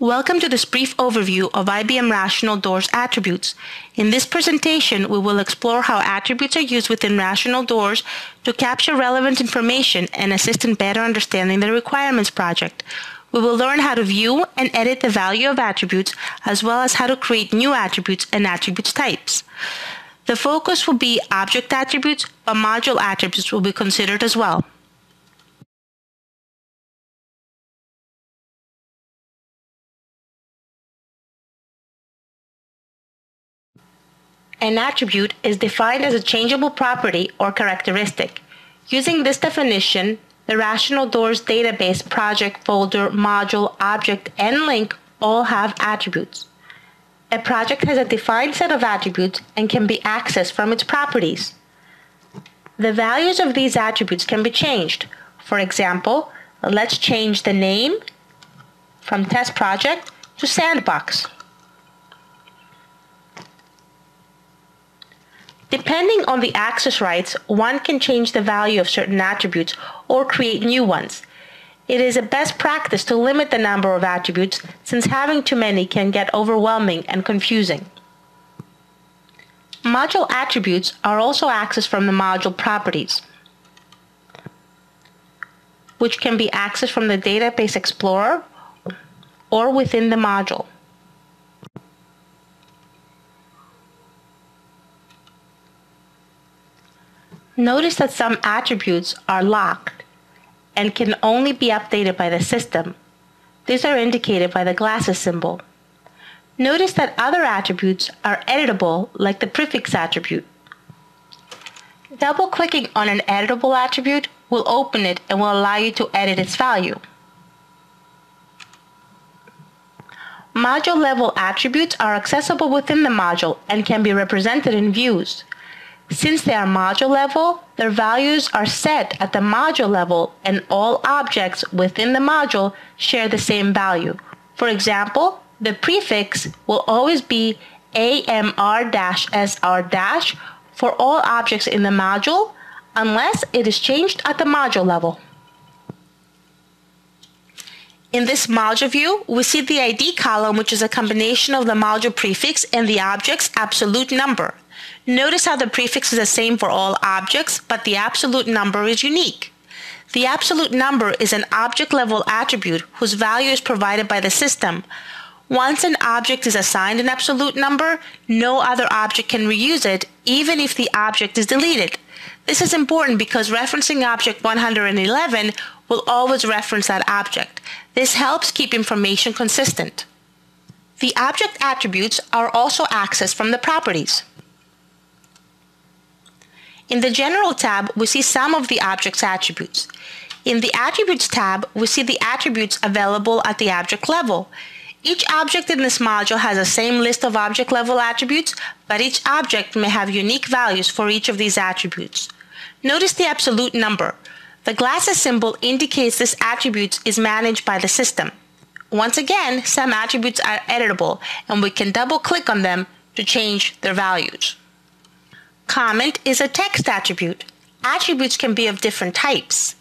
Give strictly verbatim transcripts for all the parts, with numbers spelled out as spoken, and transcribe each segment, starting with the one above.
Welcome to this brief overview of I B M Rational Doors attributes. In this presentation, we will explore how attributes are used within Rational Doors to capture relevant information and assist in better understanding the requirements project. We will learn how to view and edit the value of attributes, as well as how to create new attributes and attributes types. The focus will be object attributes, but module attributes will be considered as well. An attribute is defined as a changeable property or characteristic. Using this definition, the Rational Doors database project folder, module, object, and link all have attributes. A project has a defined set of attributes and can be accessed from its properties. The values of these attributes can be changed. For example, let's change the name from Test Project to Sandbox. Depending on the access rights, one can change the value of certain attributes or create new ones. It is a best practice to limit the number of attributes, since having too many can get overwhelming and confusing. Module attributes are also accessed from the module properties, which can be accessed from the Database Explorer or within the module. Notice that some attributes are locked and can only be updated by the system. These are indicated by the glasses symbol. Notice that other attributes are editable, like the prefix attribute. Double-clicking on an editable attribute will open it and will allow you to edit its value. Module-level attributes are accessible within the module and can be represented in views. Since they are module level, their values are set at the module level and all objects within the module share the same value. For example, the prefix will always be A M R S R- for all objects in the module unless it is changed at the module level. In this module view, we see the I D column, which is a combination of the module prefix and the object's absolute number. Notice how the prefix is the same for all objects, but the absolute number is unique. The absolute number is an object-level attribute whose value is provided by the system. Once an object is assigned an absolute number, no other object can reuse it, even if the object is deleted. This is important because referencing object one hundred eleven will always reference that object. This helps keep information consistent. The object attributes are also accessed from the properties. In the General tab, we see some of the object's attributes. In the Attributes tab, we see the attributes available at the object level. Each object in this module has the same list of object-level attributes, but each object may have unique values for each of these attributes. Notice the absolute number. The glasses symbol indicates this attribute is managed by the system. Once again, some attributes are editable, and we can double-click on them to change their values. Comment is a text attribute. Attributes can be of different types.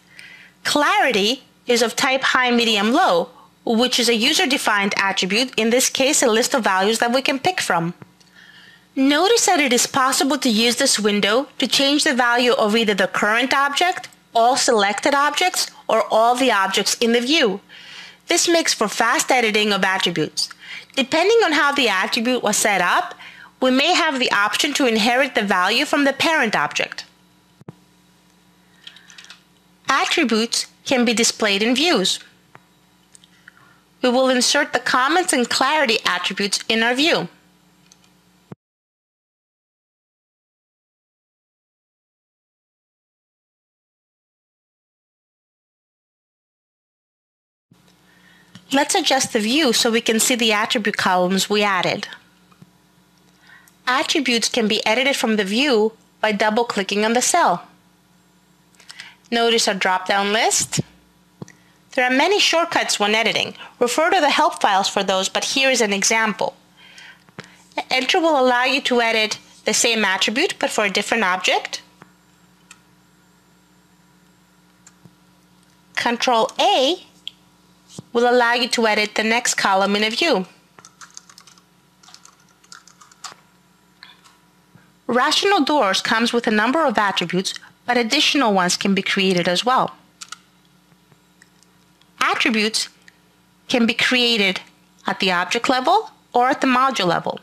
Clarity is of type high, medium, low, which is a user-defined attribute, in this case a list of values that we can pick from. Notice that it is possible to use this window to change the value of either the current object, all selected objects, or all the objects in the view. This makes for fast editing of attributes. Depending on how the attribute was set up, we may have the option to inherit the value from the parent object. Attributes can be displayed in views. We will insert the comments and clarity attributes in our view. Let's adjust the view so we can see the attribute columns we added. Attributes can be edited from the view by double-clicking on the cell. Notice our drop-down list. There are many shortcuts when editing. Refer to the help files for those, but here is an example. Enter will allow you to edit the same attribute, but for a different object. Control A will allow you to edit the next column in a view. Rational Doors comes with a number of attributes, but additional ones can be created as well. Attributes can be created at the object level or at the module level.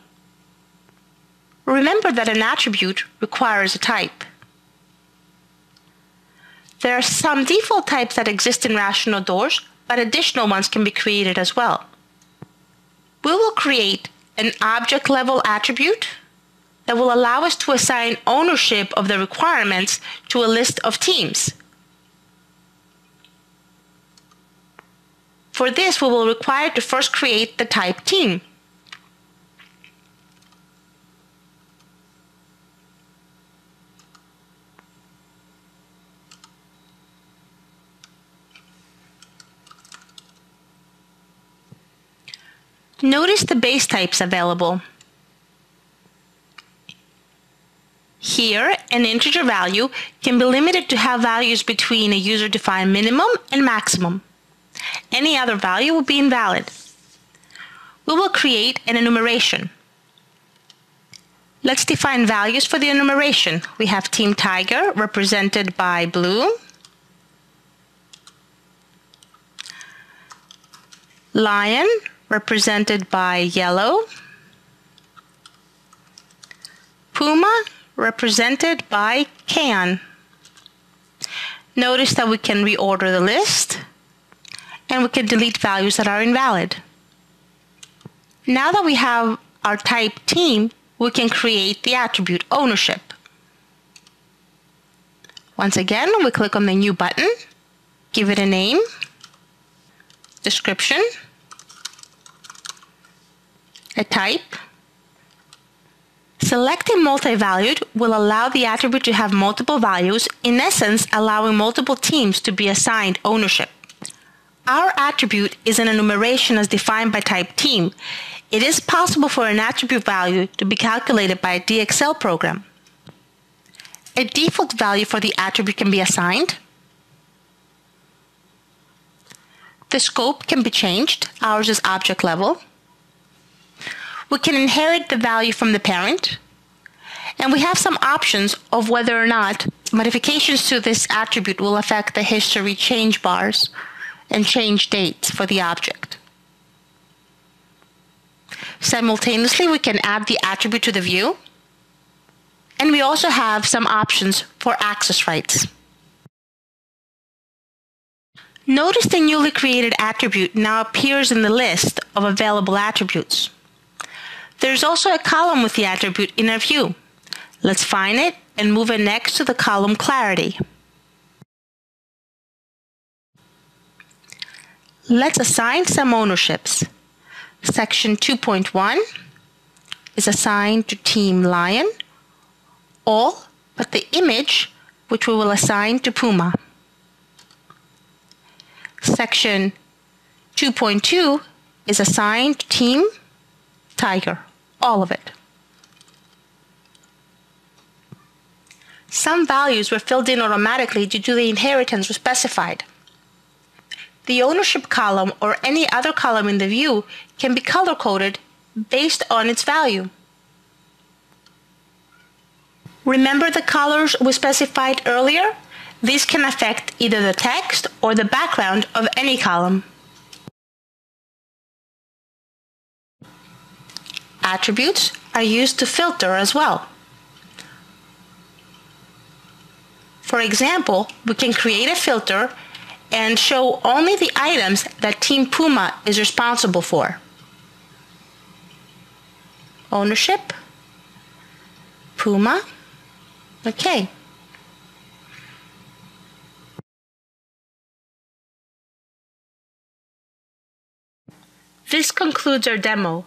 Remember that an attribute requires a type. There are some default types that exist in Rational Doors, but additional ones can be created as well. We will create an object level attribute that will allow us to assign ownership of the requirements to a list of teams. For this, we will require to first create the type team. Notice the base types available. Here, an integer value can be limited to have values between a user-defined minimum and maximum. Any other value will be invalid. We will create an enumeration. Let's define values for the enumeration. We have Team Tiger, represented by blue, Lion, represented by yellow, Puma, represented by cyan. Notice that we can reorder the list and we can delete values that are invalid. Now that we have our type team, we can create the attribute ownership. Once again, we click on the new button, give it a name, description, a type. Selecting multi-valued will allow the attribute to have multiple values, in essence allowing multiple teams to be assigned ownership. Our attribute is an enumeration as defined by type team. It is possible for an attribute value to be calculated by a D X L program. A default value for the attribute can be assigned. The scope can be changed. Ours is object level. We can inherit the value from the parent, and we have some options of whether or not modifications to this attribute will affect the history change bars and change dates for the object. Simultaneously, we can add the attribute to the view, and we also have some options for access rights. Notice the newly created attribute now appears in the list of available attributes. There's also a column with the attribute in our view. Let's find it and move it next to the column Clarity. Let's assign some ownerships. Section two point one is assigned to Team Lion, all but the image, which we will assign to Puma. Section two point two is assigned to Team Tiger. All of it. Some values were filled in automatically due to the inheritance we specified. The ownership column or any other column in the view can be color-coded based on its value. Remember the colors we specified earlier? These can affect either the text or the background of any column. Attributes are used to filter as well. For example, we can create a filter and show only the items that Team Puma is responsible for. Ownership, Puma, okay. This concludes our demo.